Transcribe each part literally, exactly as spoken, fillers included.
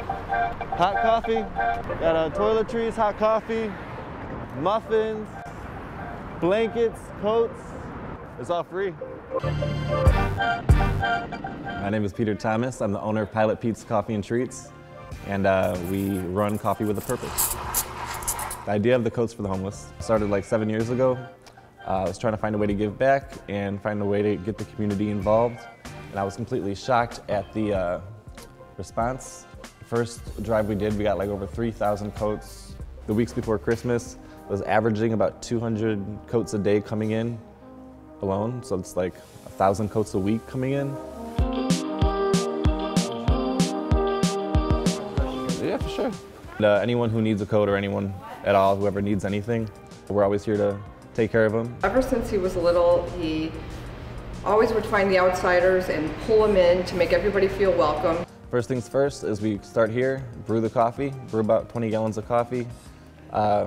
Hot coffee, got uh, toiletries, hot coffee, muffins, blankets, coats. It's all free. My name is Peter Thomas. I'm the owner of Pilot Pete's Coffee and Treats, and uh, we run Coffee with a Purpose. The idea of the Coats for the Homeless started like seven years ago. Uh, I was trying to find a way to give back and find a way to get the community involved, and I was completely shocked at the uh, response. The first drive we did, we got like over three thousand coats. The weeks before Christmas was averaging about two hundred coats a day coming in alone, so it's like a thousand coats a week coming in. Yeah, for sure. And, uh, anyone who needs a coat or anyone at all, whoever needs anything, we're always here to take care of them. Ever since he was little, he always would find the outsiders and pull them in to make everybody feel welcome. First things first is we start here, brew the coffee, brew about twenty gallons of coffee. Uh,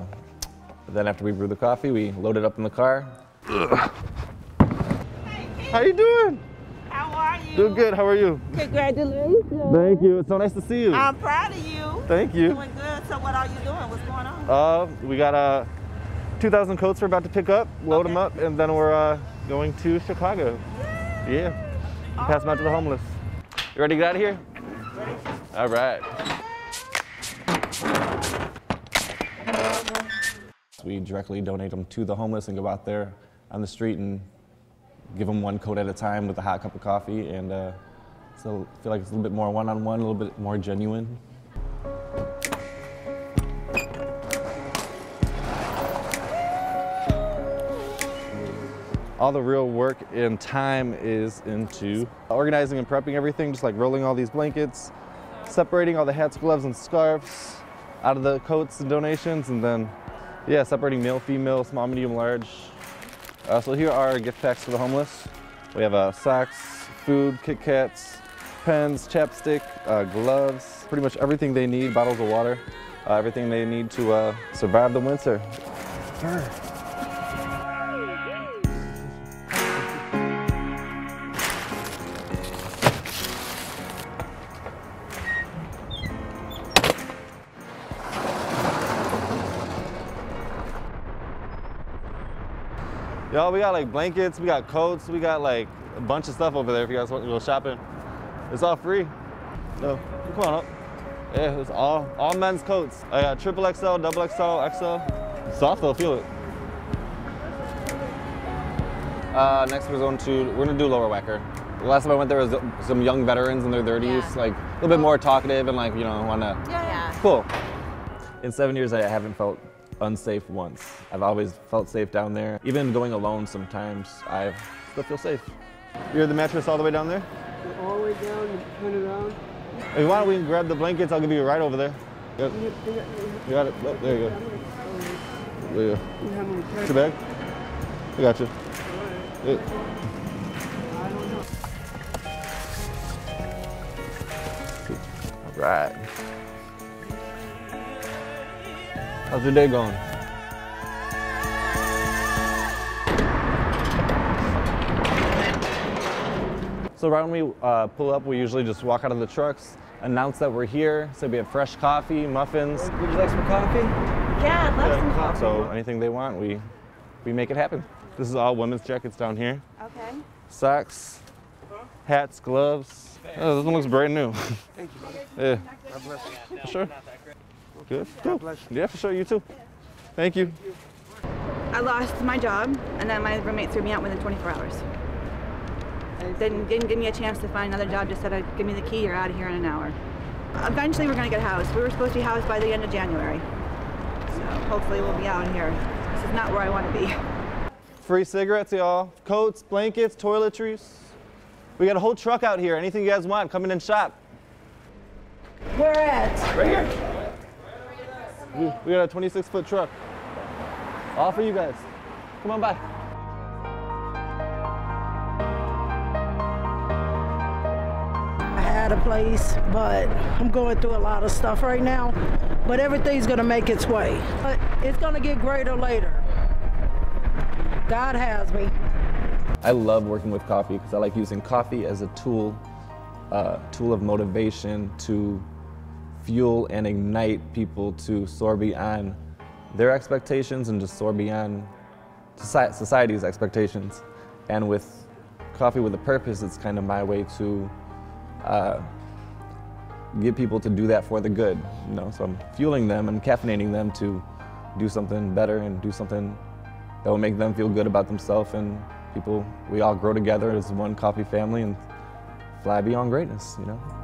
then after we brew the coffee, we load it up in the car. Ugh. How you doing? How are you? Doing good. How are you? Congratulations. Thank you. It's so nice to see you. I'm proud of you. Thank you. Doing good. So what are you doing? What's going on? Uh, we got uh, two thousand coats we're about to pick up, load okay. them up, and then we're uh, going to Chicago. Yay. Yeah. All Pass them out right. to the homeless. You ready to get out of here? Ready. All right. We directly donate them to the homeless and go out there on the street and give them one coat at a time with a hot cup of coffee, and uh, so I feel like it's a little bit more one-on-one, a little bit more genuine. All the real work and time is into organizing and prepping everything, just like rolling all these blankets, separating all the hats, gloves, and scarves out of the coats and donations, and then, yeah, separating male, female, small, medium, large. Uh, so here are our gift packs for the homeless. We have uh, socks, food, Kit Kats, pens, chapstick, uh, gloves, pretty much everything they need, bottles of water, uh, everything they need to uh, survive the winter. Yo, we got like blankets, we got coats, we got like a bunch of stuff over there if you guys want to go shopping. It's all free. No, come on up. Yeah, it's all all men's coats. I got triple X L, double X L, X L. Soft though, feel it. Uh, next we're going to, we're gonna do Lower Wacker. The last time I went there was some young veterans in their thirties, yeah. like a little bit more talkative and like, you know, wanna, yeah, yeah. Cool. In seven years I haven't felt unsafe once. I've always felt safe down there. Even going alone sometimes, I still feel safe. You hear the mattress all the way down there? All the way down, you turn around. If you want, we can grab the blankets. I'll give you a ride over there. Yep. You got it? Oh, there you go. There you go. Get your bag? I got you. All right. How's your day going? So right when we uh, pull up, we usually just walk out of the trucks, announce that we're here, say we have fresh coffee, muffins. Would you like some coffee? Yeah, I'd love yeah. some coffee. So anything they want, we, we make it happen. This is all women's jackets down here. Okay. Socks, hats, gloves. Oh, this one looks brand new. Thank you, buddy. Yeah. God bless you. For sure. Good. Cool. Yeah, for sure. You too. Thank you. I lost my job, and then my roommate threw me out within twenty-four hours. Didn't, didn't give me a chance to find another job. Just said, "Give me the key. You're out of here in an hour." Eventually, we're going to get housed. We were supposed to be housed by the end of January, so hopefully, we'll be out here. This is not where I want to be. Free cigarettes, y'all. Coats, blankets, toiletries. We got a whole truck out here. Anything you guys want, come in and shop. Where at? Right here. We, we got a twenty-six foot truck, all for you guys. Come on by. I had a place, but I'm going through a lot of stuff right now, but everything's gonna make its way. But it's gonna get greater later. God has me. I love working with coffee because I like using coffee as a tool, uh, tool of motivation to fuel and ignite people to soar beyond their expectations and just soar beyond society's expectations. And with Coffee with a Purpose, it's kind of my way to uh, get people to do that for the good, you know. So I'm fueling them and caffeinating them to do something better and do something that will make them feel good about themselves, and people, we all grow together as one coffee family and fly beyond greatness, you know.